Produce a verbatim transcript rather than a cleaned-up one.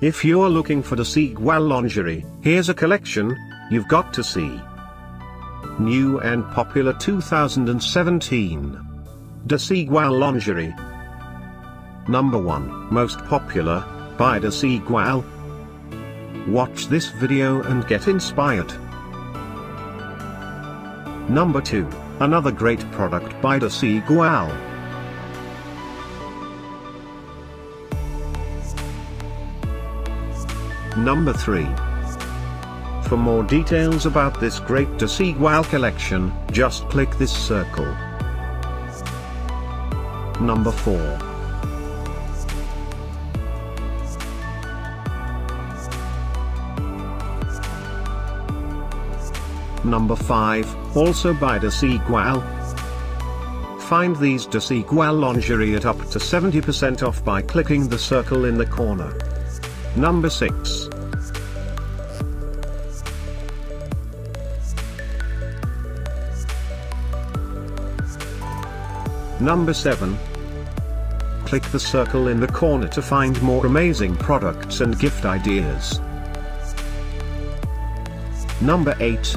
If you're looking for Desigual lingerie, here's a collection you've got to see. New and popular two thousand seventeen. Desigual lingerie. Number one. Most popular, by Desigual. Watch this video and get inspired. Number two. Another great product by Desigual. Number three. For more details about this great Desigual collection, just click this circle. Number four. Number five, also by Desigual. Find these Desigual lingerie at up to seventy percent off by clicking the circle in the corner. Number six. Number seven. Click the circle in the corner to find more amazing products and gift ideas. Number eight.